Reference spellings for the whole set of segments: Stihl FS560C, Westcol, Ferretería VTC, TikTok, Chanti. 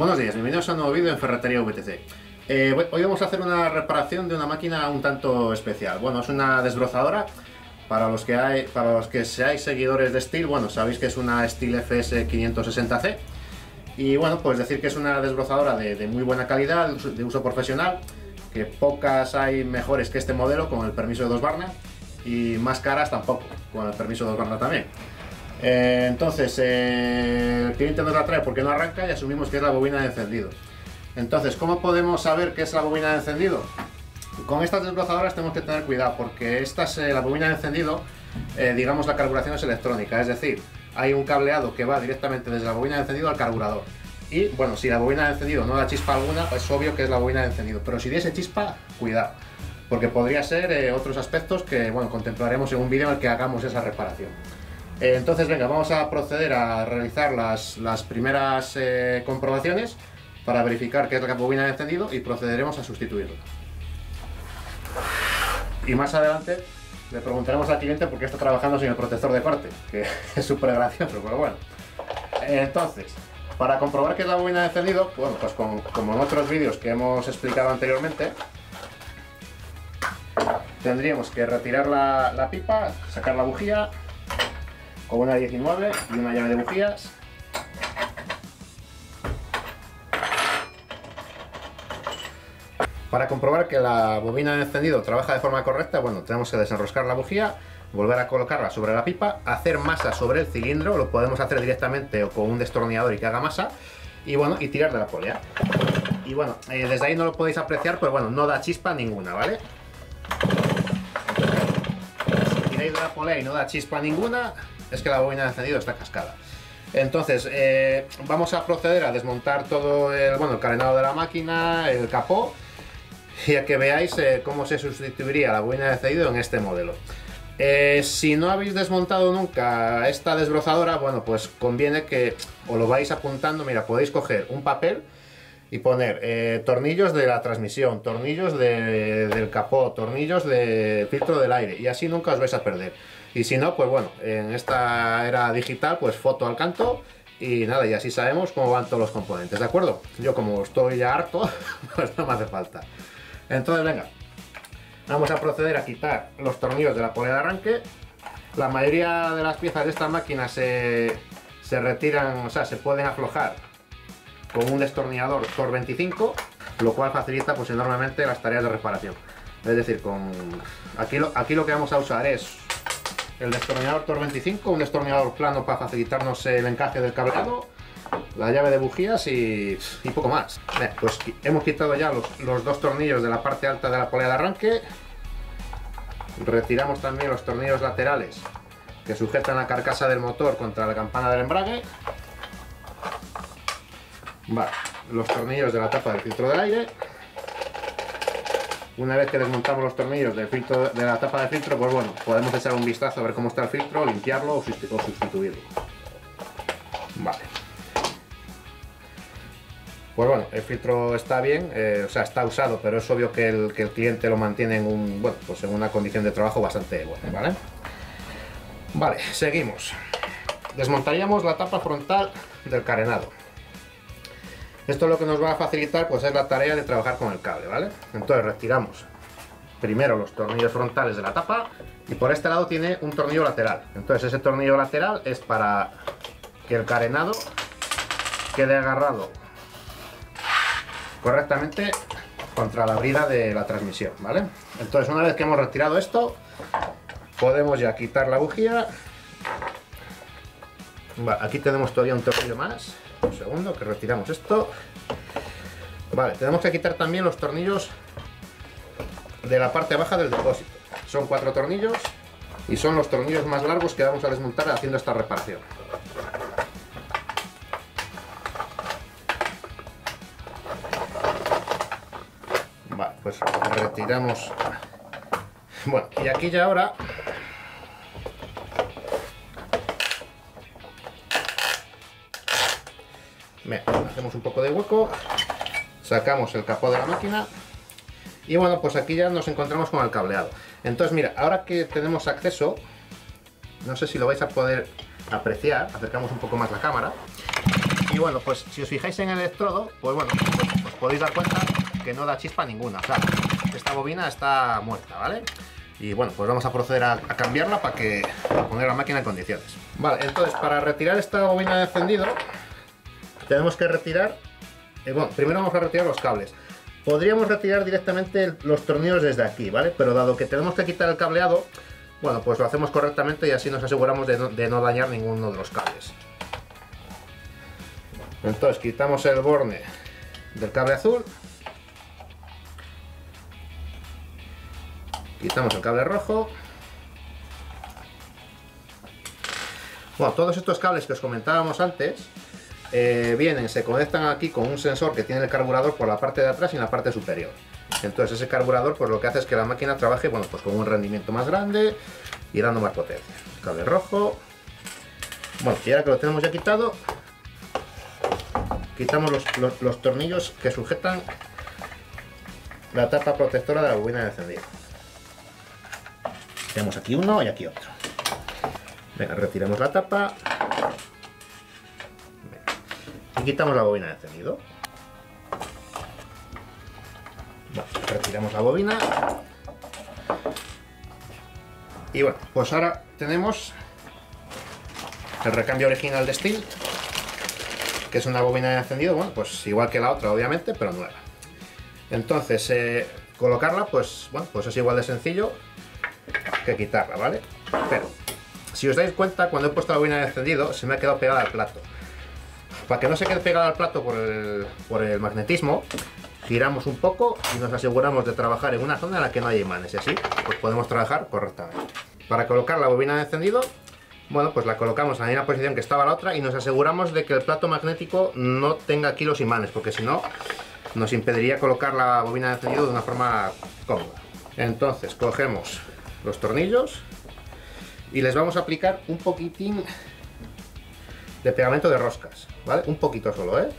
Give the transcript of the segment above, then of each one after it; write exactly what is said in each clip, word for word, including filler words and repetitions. Buenos días, bienvenidos a un nuevo vídeo en Ferretería V T C. Eh, hoy vamos a hacer una reparación de una máquina un tanto especial. Bueno, es una desbrozadora. Para los que, hay, para los que seáis seguidores de Stihl, bueno, sabéis que es una Stihl F S quinientos sesenta C. Y bueno, pues decir que es una desbrozadora de, de muy buena calidad, de uso profesional, que pocas hay mejores que este modelo, con el permiso de dos barras, y más caras tampoco, con el permiso de dos barras también. Eh, entonces, eh, el cliente nos la trae porque no arranca y asumimos que es la bobina de encendido. Entonces, ¿cómo podemos saber qué es la bobina de encendido? Con estas desbrozadoras tenemos que tener cuidado porque estas, eh, la bobina de encendido, eh, digamos, la carburación es electrónica, es decir, hay un cableado que va directamente desde la bobina de encendido al carburador. Y bueno, si la bobina de encendido no da chispa alguna, es obvio que es la bobina de encendido, pero si diese chispa, cuidado, porque podría ser eh, otros aspectos que, bueno, contemplaremos en un vídeo en el que hagamos esa reparación. Entonces, venga, vamos a proceder a realizar las, las primeras eh, comprobaciones para verificar que es la bobina de encendido y procederemos a sustituirla. Y más adelante le preguntaremos al cliente por qué está trabajando sin el protector de corte, que es súper gracioso, pero bueno. Entonces, para comprobar que es la bobina de encendido, bueno, pues con, como en otros vídeos que hemos explicado anteriormente, tendríamos que retirar la, la pipa, sacar la bujía, con una diecinueve y una llave de bujías. Para comprobar que la bobina de encendido trabaja de forma correcta, bueno, tenemos que desenroscar la bujía, volver a colocarla sobre la pipa, hacer masa sobre el cilindro, lo podemos hacer directamente o con un destornillador y que haga masa, y bueno, y tirar de la polea. Y bueno, eh, desde ahí no lo podéis apreciar, pero bueno, no da chispa ninguna, ¿vale? Si tiráis de la polea y no da chispa ninguna, es que la bobina de encendido está cascada. Entonces, eh, vamos a proceder a desmontar todo el, bueno, el carenado de la máquina, el capó, y a que veáis eh, cómo se sustituiría la bobina de encendido en este modelo. Eh, si no habéis desmontado nunca esta desbrozadora, bueno, pues conviene que os lo vais apuntando. Mira, podéis coger un papel y poner eh, tornillos de la transmisión, tornillos de, del capó, tornillos del filtro del aire, y así nunca os vais a perder. Y si no, pues bueno, en esta era digital, pues foto al canto y nada, y así sabemos cómo van todos los componentes, ¿de acuerdo? Yo como estoy ya harto, pues no me hace falta. Entonces, venga, vamos a proceder a quitar los tornillos de la polea de arranque. La mayoría de las piezas de esta máquina se, se retiran, o sea, se pueden aflojar con un destornillador Tor veinticinco, lo cual facilita pues enormemente las tareas de reparación. Es decir, con aquí lo, aquí lo que vamos a usar es el destornillador Tor veinticinco, un destornillador plano para facilitarnos el encaje del cableado, la llave de bujías y, y poco más. Bien, pues hemos quitado ya los, los dos tornillos de la parte alta de la polea de arranque, retiramos también los tornillos laterales que sujetan la carcasa del motor contra la campana del embrague, vale, los tornillos de la tapa del filtro del aire. Una vez que desmontamos los tornillos del filtro, de la tapa de filtro, pues bueno, podemos echar un vistazo a ver cómo está el filtro, limpiarlo o sustituirlo. Vale. Pues bueno, el filtro está bien, eh, o sea, está usado, pero es obvio que el, que el cliente lo mantiene en, un, bueno, pues en una condición de trabajo bastante buena, ¿vale? Vale, seguimos. Desmontaríamos la tapa frontal del carenado. Esto es lo que nos va a facilitar, pues es la tarea de trabajar con el cable, ¿vale? Entonces retiramos primero los tornillos frontales de la tapa y por este lado tiene un tornillo lateral. Entonces ese tornillo lateral es para que el carenado quede agarrado correctamente contra la brida de la transmisión, ¿vale? Entonces una vez que hemos retirado esto, podemos ya quitar la bujía. Vale, aquí tenemos todavía un tornillo más. Un segundo, que retiramos esto. Vale, tenemos que quitar también los tornillos de la parte baja del depósito. Son cuatro tornillos y son los tornillos más largos que vamos a desmontar haciendo esta reparación. Vale, pues retiramos. Bueno, y aquí ya ahora bien, hacemos un poco de hueco, sacamos el capó de la máquina y bueno, pues aquí ya nos encontramos con el cableado. Entonces mira, ahora que tenemos acceso, no sé si lo vais a poder apreciar, acercamos un poco más la cámara, Y bueno, pues si os fijáis en el electrodo, pues bueno, pues os podéis dar cuenta que no da chispa ninguna, o sea, esta bobina está muerta, ¿vale? Y bueno, pues vamos a proceder a, a cambiarla para que para poner la máquina en condiciones. Vale, entonces para retirar esta bobina de encendido tenemos que retirar, eh, bueno, primero vamos a retirar los cables. Podríamos retirar directamente los tornillos desde aquí, ¿vale? Pero dado que tenemos que quitar el cableado, bueno, pues lo hacemos correctamente y así nos aseguramos de no, de no dañar ninguno de los cables. Entonces quitamos el borne del cable azul, quitamos el cable rojo. Bueno, todos estos cables que os comentábamos antes eh, vienen, se conectan aquí con un sensor que tiene el carburador por la parte de atrás y en la parte superior. Entonces ese carburador pues lo que hace es que la máquina trabaje, bueno, pues con un rendimiento más grande y dando más potencia. Cable rojo. Bueno, y ahora que lo tenemos ya quitado, quitamos los, los, los tornillos que sujetan la tapa protectora de la bobina de encendido. Tenemos aquí uno y aquí otro. Venga, retiramos la tapa. Venga. Y quitamos la bobina de encendido. Vale, retiramos la bobina. Y bueno, pues ahora tenemos el recambio original de Stihl, que es una bobina de encendido, bueno, pues igual que la otra, obviamente, pero nueva. Entonces, eh, colocarla, pues bueno, pues es igual de sencillo que quitarla, ¿vale? Pero si os dais cuenta, cuando he puesto la bobina de encendido se me ha quedado pegada al plato. Para que no se quede pegada al plato por el, por el magnetismo, giramos un poco y nos aseguramos de trabajar en una zona en la que no hay imanes, y así pues podemos trabajar correctamente. Para colocar la bobina de encendido, bueno, pues la colocamos en la misma posición que estaba la otra y nos aseguramos de que el plato magnético no tenga aquí los imanes, porque si no nos impediría colocar la bobina de encendido de una forma cómoda. Entonces cogemos los tornillos y les vamos a aplicar un poquitín de pegamento de roscas, ¿vale? Un poquito solo, ¿eh?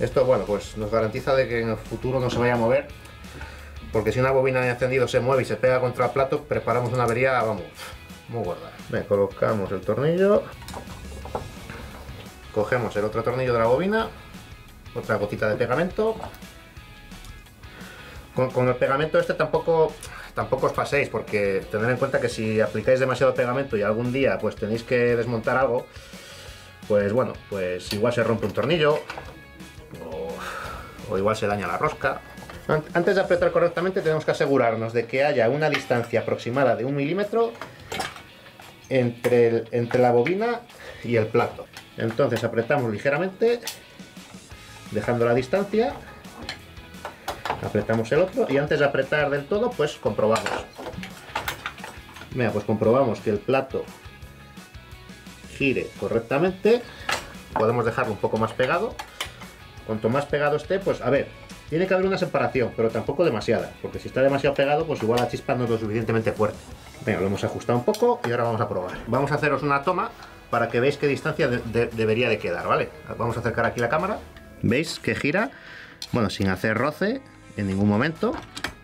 Esto, bueno, pues nos garantiza de que en el futuro no se vaya a mover, porque si una bobina de encendido se mueve y se pega contra el plato, preparamos una avería, vamos, muy gorda. Bien, colocamos el tornillo, cogemos el otro tornillo de la bobina, otra gotita de pegamento. Con, con el pegamento este tampoco... Tampoco os paséis, porque tened en cuenta que si aplicáis demasiado pegamento y algún día pues tenéis que desmontar algo, pues bueno, pues igual se rompe un tornillo o, o igual se daña la rosca. Antes de apretar correctamente tenemos que asegurarnos de que haya una distancia aproximada de un milímetro entre, el, entre la bobina y el plato. Entonces apretamos ligeramente, dejando la distancia. Apretamos el otro y antes de apretar del todo, pues comprobamos. Mira, pues comprobamos que el plato gire correctamente. Podemos dejarlo un poco más pegado. Cuanto más pegado esté, pues a ver, tiene que haber una separación, pero tampoco demasiada, porque si está demasiado pegado, pues igual la chispa no es lo suficientemente fuerte. Venga, lo hemos ajustado un poco y ahora vamos a probar. Vamos a haceros una toma para que veáis qué distancia de, de, debería de quedar, ¿vale? Vamos a acercar aquí la cámara. ¿Veis que gira? Bueno, sin hacer roce en ningún momento.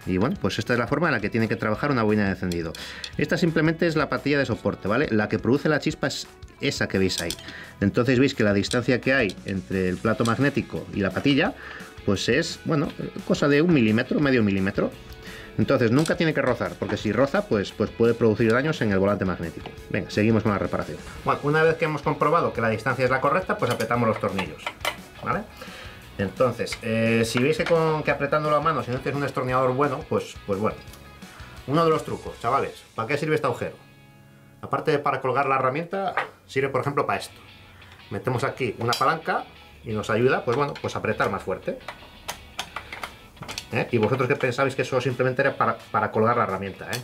Y bueno, pues esta es la forma en la que tiene que trabajar una bobina de encendido. Esta simplemente es la patilla de soporte, ¿vale? La que produce la chispa es esa que veis ahí. Entonces veis que la distancia que hay entre el plato magnético y la patilla, pues es, bueno, cosa de un milímetro, medio milímetro. Entonces nunca tiene que rozar, porque si roza, pues, pues puede producir daños en el volante magnético. Venga, seguimos con la reparación. Bueno, una vez que hemos comprobado que la distancia es la correcta, pues apretamos los tornillos, ¿vale? Entonces, eh, si veis que, con, que apretando la mano, si no tenéis un destornillador bueno, pues, pues bueno. Uno de los trucos, chavales, ¿para qué sirve este agujero? Aparte de para colgar la herramienta, sirve por ejemplo para esto. Metemos aquí una palanca y nos ayuda, pues bueno, pues apretar más fuerte. ¿Eh? Y vosotros que pensabais que eso simplemente era para, para colgar la herramienta, ¿eh?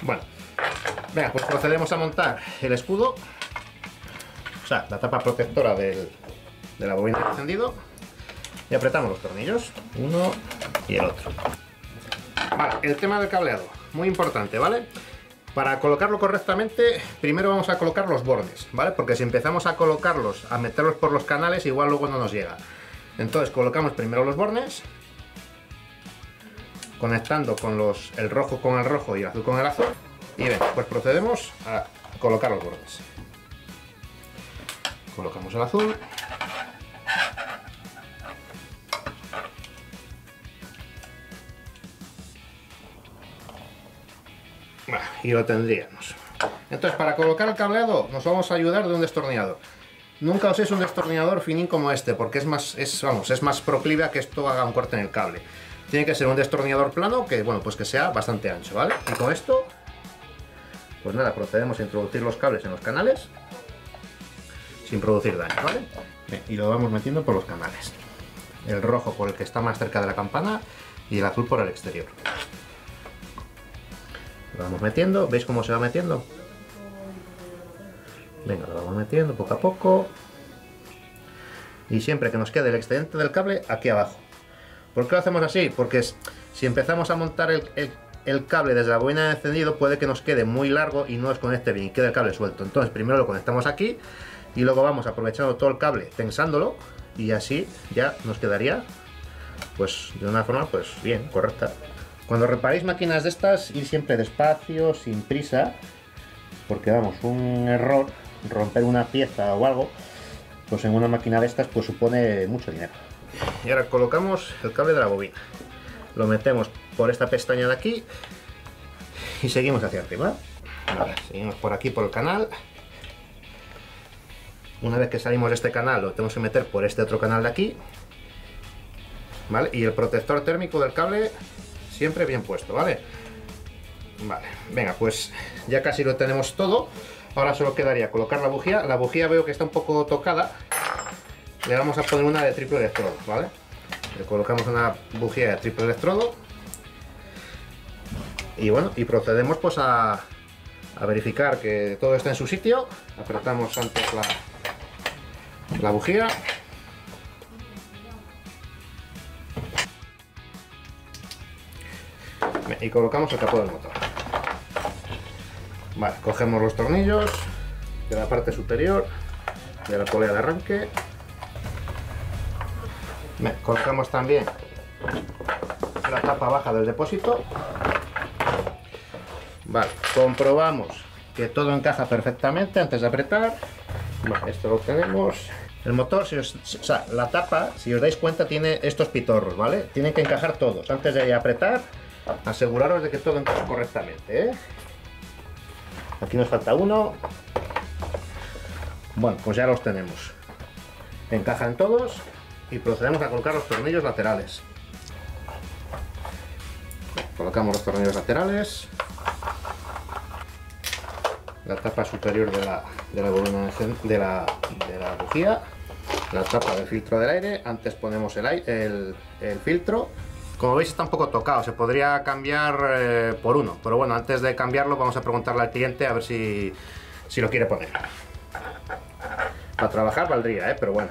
Bueno, venga, pues procedemos a montar el escudo. O sea, la tapa protectora del, de la bobina de encendido, y apretamos los tornillos, uno y el otro. Vale, el tema del cableado, muy importante, ¿vale? Para colocarlo correctamente, primero vamos a colocar los bornes, ¿vale? Porque si empezamos a colocarlos, a meterlos por los canales, igual luego no nos llega. Entonces colocamos primero los bornes, conectando con los, el rojo con el rojo y el azul con el azul, y bien, pues procedemos a colocar los bornes. colocamos el azul y lo tendríamos. Entonces, para colocar el cableado nos vamos a ayudar de un destornillador. Nunca uséis un destornillador finín como este, porque es más, es, vamos, es más proclive a que esto haga un corte en el cable. Tiene que ser un destornillador plano que, bueno, pues que sea bastante ancho, ¿vale? Y con esto, pues nada, procedemos a introducir los cables en los canales sin producir daño, ¿vale? Bien, y lo vamos metiendo por los canales. El rojo por el que está más cerca de la campana y el azul por el exterior. Lo vamos metiendo, ¿veis cómo se va metiendo? Venga, lo vamos metiendo poco a poco. Y siempre que nos quede el excedente del cable aquí abajo. ¿Por qué lo hacemos así? Porque si empezamos a montar el, el, el cable desde la bobina de encendido, puede que nos quede muy largo y no desconecte bien, y quede el cable suelto. Entonces primero lo conectamos aquí y luego vamos aprovechando todo el cable, tensándolo, y así ya nos quedaría, pues de una forma, pues bien, correcta. Cuando reparéis máquinas de estas, ir siempre despacio, sin prisa, porque vamos, un error, romper una pieza o algo, pues en una máquina de estas pues supone mucho dinero. Y ahora colocamos el cable de la bobina, lo metemos por esta pestaña de aquí y seguimos hacia arriba. Ahora, seguimos por aquí por el canal. Una vez que salimos de este canal, lo tenemos que meter por este otro canal de aquí, ¿vale? Y el protector térmico del cable siempre bien puesto, ¿vale? Vale, venga, pues ya casi lo tenemos todo. Ahora solo quedaría colocar la bujía. La bujía veo que está un poco tocada. Le vamos a poner una de triple electrodo, ¿vale? Le colocamos una bujía de triple electrodo. Y bueno, y procedemos pues a, a verificar que todo está en su sitio. Apretamos antes la, la bujía. Y colocamos el capó del motor. Vale, cogemos los tornillos de la parte superior de la polea de arranque. Bien, colocamos también la tapa baja del depósito. Vale, comprobamos que todo encaja perfectamente antes de apretar. Vale, esto lo tenemos. El motor, si os, o sea, la tapa, si os dais cuenta, tiene estos pitorros, ¿vale? Tienen que encajar todos antes de apretar. Aseguraros de que todo encaja correctamente, ¿eh? Aquí nos falta uno. Bueno, pues ya los tenemos. Encajan todos y procedemos a colocar los tornillos laterales. Colocamos los tornillos laterales. La tapa superior de la, de la, de la, de la bujía. La tapa del filtro del aire. Antes ponemos el, aire, el, el filtro. Como veis está un poco tocado, se podría cambiar eh, por uno, pero bueno, antes de cambiarlo vamos a preguntarle al cliente a ver si, si lo quiere poner. Para trabajar valdría, ¿eh? Pero bueno,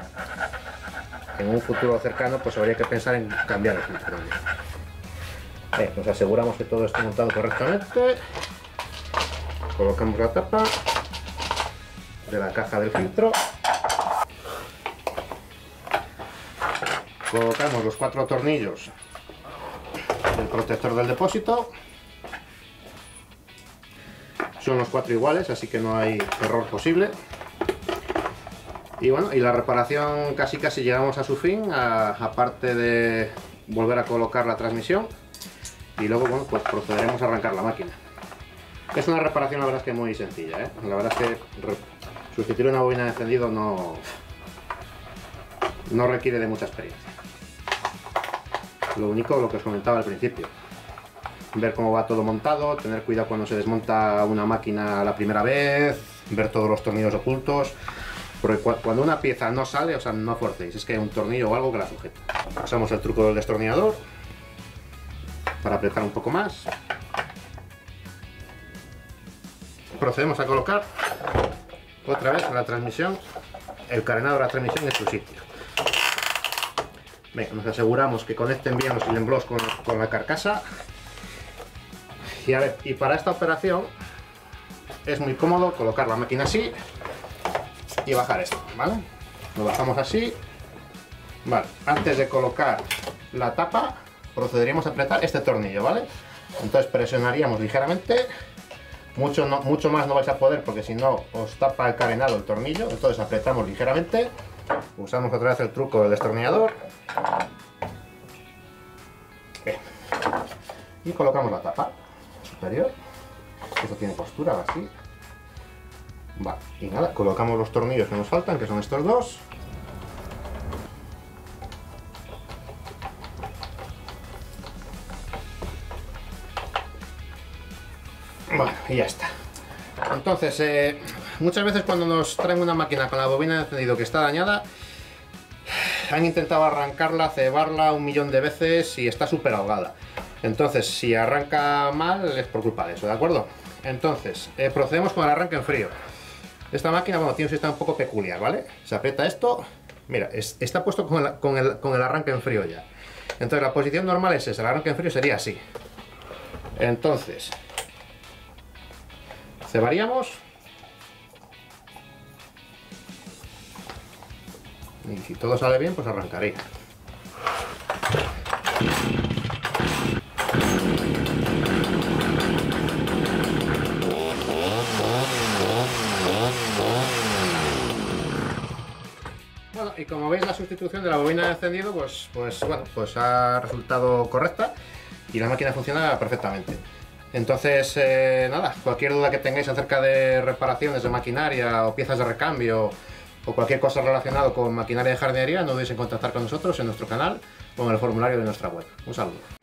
en un futuro cercano pues habría que pensar en cambiar el filtro también. Eh, nos aseguramos que todo esté montado correctamente, colocamos la tapa de la caja del filtro. Colocamos los cuatro tornillos del protector del depósito. Son los cuatro iguales, así que no hay error posible. Y bueno, y la reparación casi casi llegamos a su fin, aparte de volver a colocar la transmisión, y luego bueno, pues procederemos a arrancar la máquina. Es una reparación la verdad es que muy sencilla, ¿eh? La verdad es que sustituir una bobina de encendido no, no requiere de mucha experiencia. Lo único, lo que os comentaba al principio, ver cómo va todo montado, tener cuidado cuando se desmonta una máquina la primera vez, ver todos los tornillos ocultos, porque cuando una pieza no sale, o sea, no forcéis, es que hay un tornillo o algo que la sujeta. Usamos el truco del destornillador para apretar un poco más. Procedemos a colocar otra vez la transmisión, el carenado de la transmisión en su sitio. Venga, nos aseguramos que conecten bien los filambles con, con la carcasa. Y, a ver, y para esta operación es muy cómodo colocar la máquina así y bajar esto, ¿vale? Lo bajamos así. Vale, antes de colocar la tapa procederíamos a apretar este tornillo, ¿vale? Entonces presionaríamos ligeramente mucho, no, mucho más no vais a poder, porque si no os tapa el carenado el tornillo. Entonces apretamos ligeramente, usamos otra vez el truco del destornillador. Bien. Y colocamos la tapa superior. Esto tiene postura, así. Vale, y nada, colocamos los tornillos que nos faltan, que son estos dos. Bueno, y ya está. Entonces, eh, muchas veces cuando nos traen una máquina con la bobina de encendido que está dañada, han intentado arrancarla, cebarla un millón de veces y está súper ahogada. Entonces, si arranca mal, es por culpa de eso, ¿de acuerdo? Entonces, eh, procedemos con el arranque en frío. Esta máquina, bueno, tiene un sistema un poco peculiar, ¿vale? Se aprieta esto, mira, es, está puesto con el, con, el, con el arranque en frío ya. Entonces, la posición normal es esa, el arranque en frío sería así. Entonces, cebaríamos. Y si todo sale bien, pues arrancaría. Bueno, y como veis, la sustitución de la bobina de encendido, pues, pues bueno, pues ha resultado correcta y la máquina funciona perfectamente. Entonces, eh, nada, cualquier duda que tengáis acerca de reparaciones de maquinaria o piezas de recambio o cualquier cosa relacionada con maquinaria de jardinería, no dudéis en contactar con nosotros en nuestro canal o en el formulario de nuestra web. Un saludo.